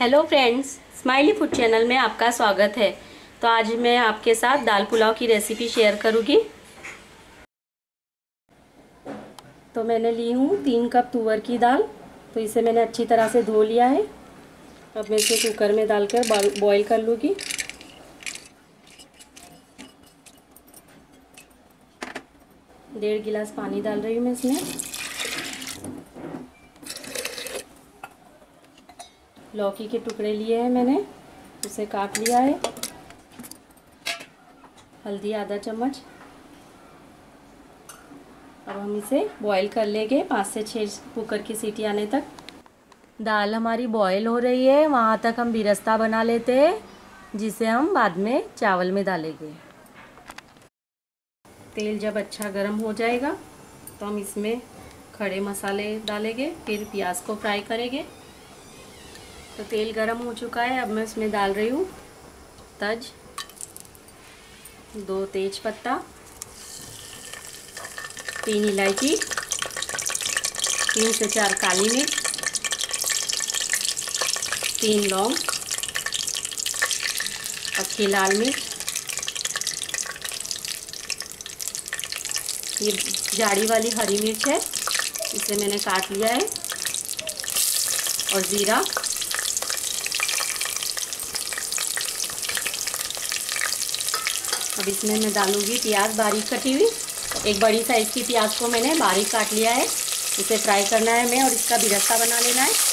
Hello friends, smiley food channel में आपका स्वागत है। तो आज मैं आपके साथ दाल पुलाव की रेसिपी शेयर करूँगी। तो मैंने ली हूँ 3 कप तुवर की दाल। तो इसे मैंने अच्छी तरह से धो लिया है। अब मैं इसे कुकर में डालकर बॉईल कर लूँगी। डेढ़ गिलास पानी डाल रही हूँ मैं इसमें। लौकी के टुकड़े लिए हैं मैंने, उसे काट लिया है। हल्दी आधा चम्मच। अब हम इसे बॉईल कर लेंगे 5 से 6 कुकर की सीटी आने तक। दाल हमारी बॉईल हो रही है, वहाँ तक हम बिरस्ता बना लेते हैं, जिसे हम बाद में चावल में डालेंगे। तेल जब अच्छा गर्म हो जाएगा तो हम इसमें खड़े मसाले डालेंगे, फिर प्याज को फ्राई करेंगे। तो तेल गरम हो चुका है, अब मैं उसमें डाल रही हूँ 2 तेज पत्ता, 3 इलायची, 3 से 4 काली मिर्च, 3 लौंग, पक्की लाल मिर्च। ये जाड़ी वाली हरी मिर्च है, इसे मैंने काट लिया है, और जीरा। अब इसमें मैं डालूंगी प्याज बारीक कटी हुई। एक बड़ी साइज़ की प्याज को मैंने बारीक काट लिया है, इसे फ्राई करना है मैं, और इसका बिरस्ता बना लेना है।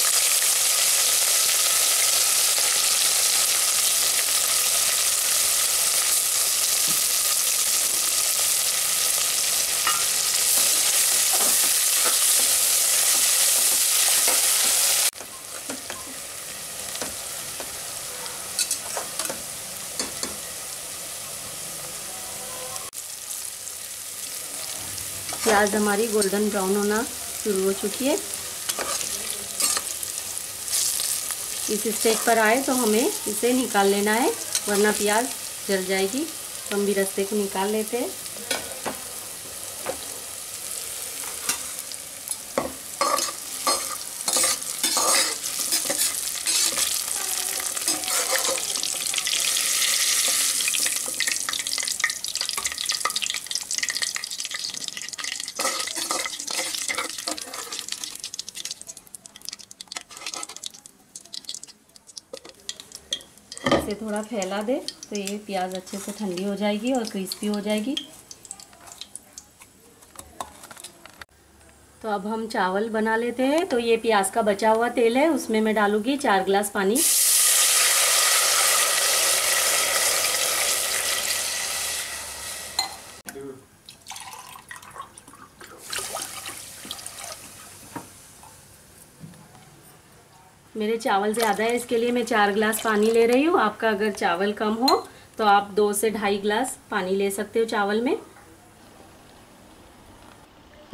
प्याज हमारी गोल्डन ब्राउन होना शुरू हो चुकी है। इस स्टेज पर आए तो हमें इसे निकाल लेना है, वरना प्याज जल जाएगी। तो हम बिरस्ते को निकाल लेते हैं। इसे थोड़ा फैला दे तो ये प्याज अच्छे से ठंडी हो जाएगी और क्रिस्पी हो जाएगी। तो अब हम चावल बना लेते हैं। तो ये प्याज का बचा हुआ तेल है, उसमें मैं डालूंगी 4 गिलास पानी। मेरे चावल ज़्यादा है, इसके लिए मैं 4 गिलास पानी ले रही हूँ। आपका अगर चावल कम हो तो आप 2 से ढाई गिलास पानी ले सकते हो चावल में।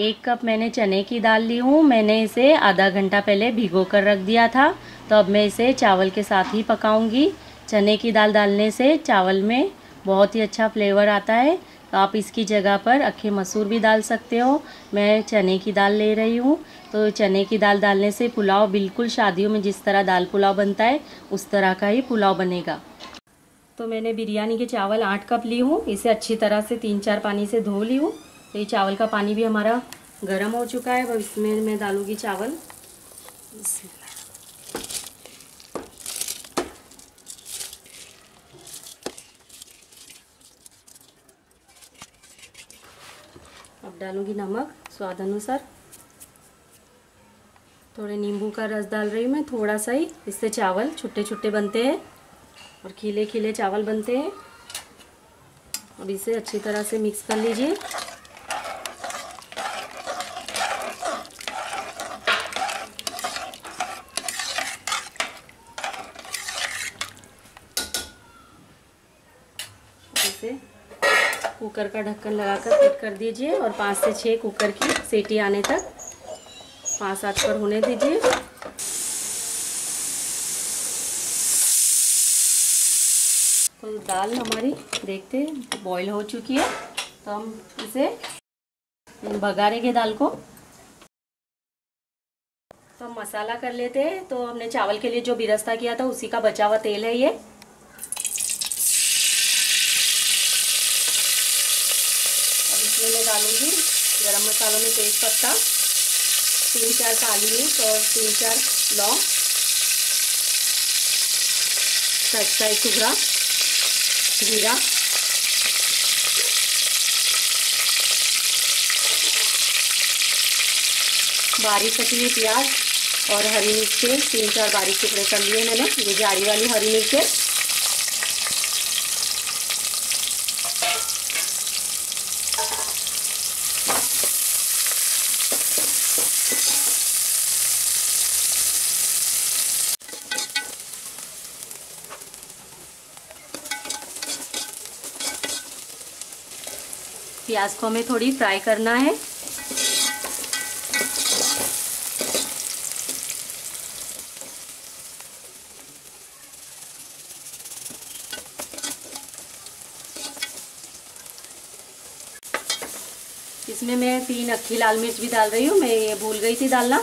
1 कप मैंने चने की दाल ली हूँ। मैंने इसे आधा घंटा पहले भिगो कर रख दिया था। तो अब मैं इसे चावल के साथ ही पकाऊंगी। चने की दाल डालने से चावल में बहुत ही अच्छा फ्लेवर आता है। तो आप इसकी जगह पर अक्खे मसूर भी डाल सकते हो। मैं चने की दाल ले रही हूँ। तो चने की दाल डालने से पुलाव बिल्कुल शादियों में जिस तरह दाल पुलाव बनता है उस तरह का ही पुलाव बनेगा। तो मैंने बिरयानी के चावल 8 कप ली हूँ। इसे अच्छी तरह से 3-4 पानी से धो ली हूँ। तो ये चावल का पानी भी हमारा गर्म हो चुका है। अब इसमें मैं डालूँगी चावल। अब डालूँगी नमक स्वाद अनुसार, थोड़े नींबू का रस डाल रही हूँ मैं, थोड़ा सा ही। इससे चावल छोटे छोटे बनते हैं और खिले खिले चावल बनते हैं। अब इसे अच्छी तरह से मिक्स कर लीजिए। इसे कुकर का ढक्कन लगाकर फिट कर दीजिए और 5 से 6 कुकर की सीटी आने तक 5-8 पर होने दीजिए। तो दाल हमारी देखते हैं बॉईल हो चुकी है। तो हम इसे भगारेंगे दाल को। तो हम मसाला कर लेते हैं। तो हमने चावल के लिए जो बिरस्ता किया था उसी का बचा हुआ तेल है ये। अब इसमें मैं डालूंगी गरम मसालों में तेज पत्ता, 3-4 काली मिर्च और 3-4 लौंग, कच्चा एक टुकड़ा जीरा, बारीक कटी हुई प्याज और हरी मिर्चें 3-4 बारीक टुकड़े कर लिए मैंने, ये जारी वाली हरी मिर्चें। प्याज को हमें थोड़ी फ्राई करना है। इसमें मैं 3 अक्खी लाल मिर्च भी डाल रही हूँ, मैं ये भूल गई थी डालना।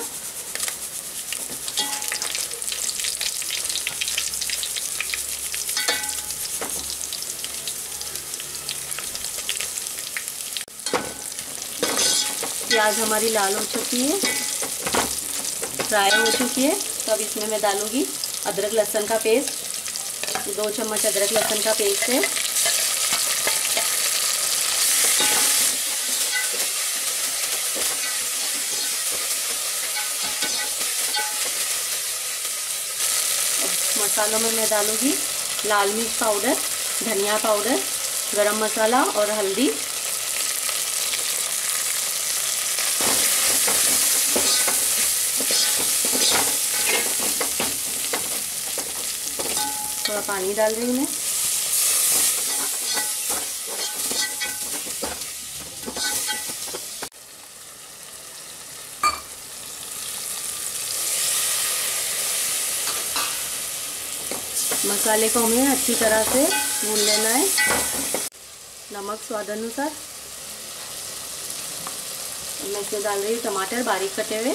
प्याज हमारी लाल हो चुकी है, फ्राई हो चुकी है। तो अब इसमें मैं डालूंगी अदरक लहसुन का पेस्ट, 2 चम्मच अदरक लहसुन का पेस्ट है। मसालों में मैं डालूंगी लाल मिर्च पाउडर, धनिया पाउडर, गरम मसाला और हल्दी। थोड़ा पानी डाल रही हूँ मैं। मसाले को हमें अच्छी तरह से भून लेना है। नमक स्वाद अनुसार मैं इसमें डाल रही हूँ टमाटर बारीक कटे हुए।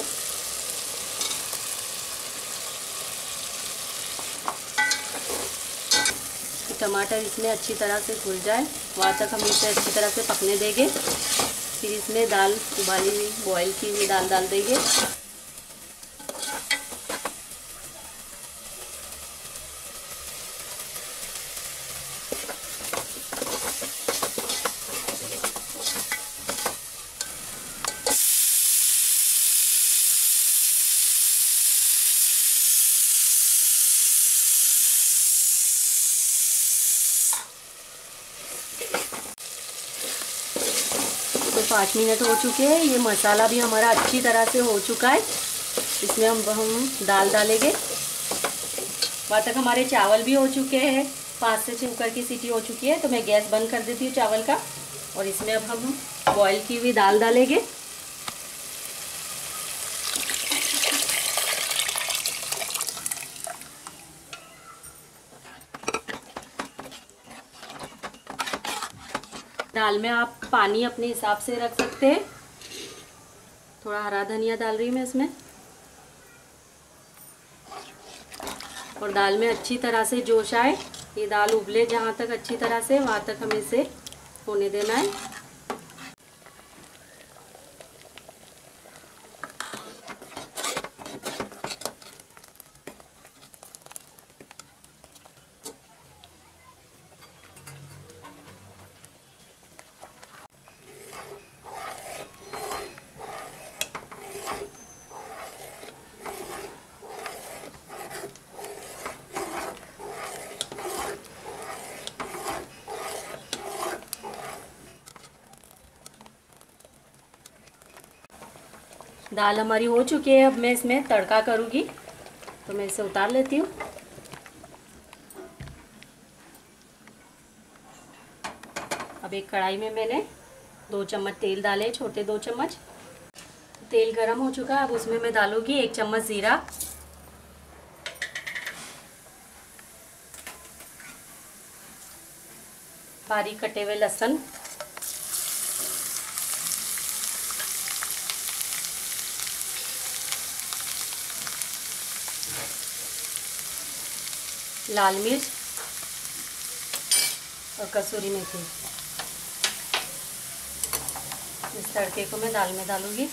टमाटर इसमें अच्छी तरह से घुल जाए वहाँ तक हम इसे अच्छी तरह से पकने देंगे। फिर इसमें दाल उबाली हुई बॉईल की हुई दाल डाल देंगे। तो 5 मिनट हो चुके हैं, ये मसाला भी हमारा अच्छी तरह से हो चुका है। इसमें हम दाल डालेंगे। वहाँ तक हमारे चावल भी हो चुके हैं, 5 से 6 कुकर की सीटी हो चुकी है। तो मैं गैस बंद कर देती हूँ चावल का, और इसमें अब हम बॉईल की हुई दाल डालेंगे। दाल में आप पानी अपने हिसाब से रख सकते हैं। थोड़ा हरा धनिया डाल रही हूँ मैं इसमें, और दाल में अच्छी तरह से जोश आए, ये दाल उबले जहाँ तक अच्छी तरह से, वहाँ तक हमें इसे होने देना है। दाल हमारी हो चुकी है, अब मैं इसमें तड़का करूँगी। तो मैं इसे उतार लेती हूँ। अब एक कढ़ाई में मैंने 2 चम्मच तेल डाले, छोटे 2 चम्मच। तेल गरम हो चुका है, अब उसमें मैं डालूँगी 1 चम्मच ज़ीरा, 2 बारीक कटे हुए लहसुन, लाल मिर्च और कसूरी मेथी। इस तड़के को मैं दाल में डालूंगी।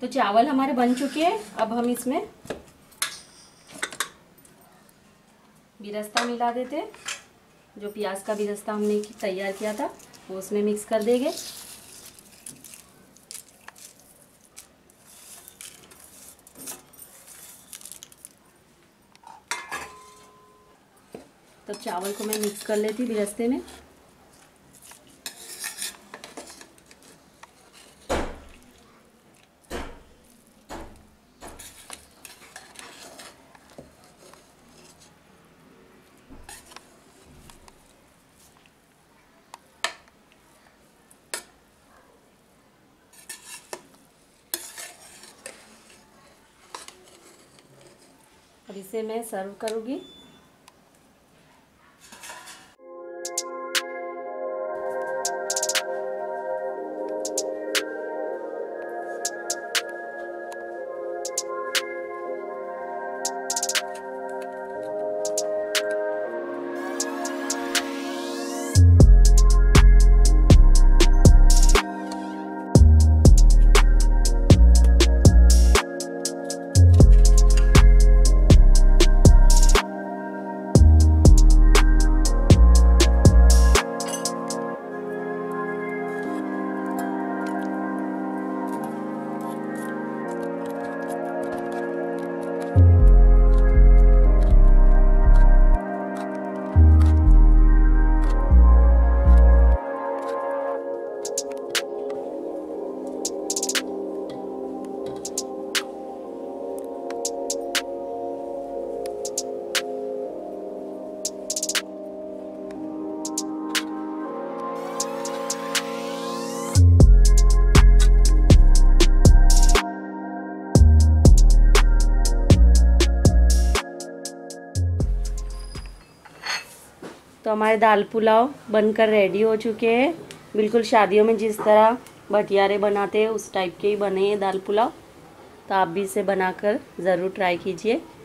तो चावल हमारे बन चुके हैं। अब हम इसमें बिरस्ता मिला देते, जो प्याज का बिरस्ता हमने तैयार किया था वो उसमें मिक्स कर देंगे। तो चावल को मैं मिक्स कर लेती बिरस्ते में। और इसे मैं सर्व करूँगी। तो हमारे दाल पुलाव बनकर रेडी हो चुके हैं। बिल्कुल शादियों में जिस तरह भटियारे बनाते हैं उस टाइप के ही बने हैं दाल पुलाव। तो आप भी इसे बनाकर ज़रूर ट्राई कीजिए।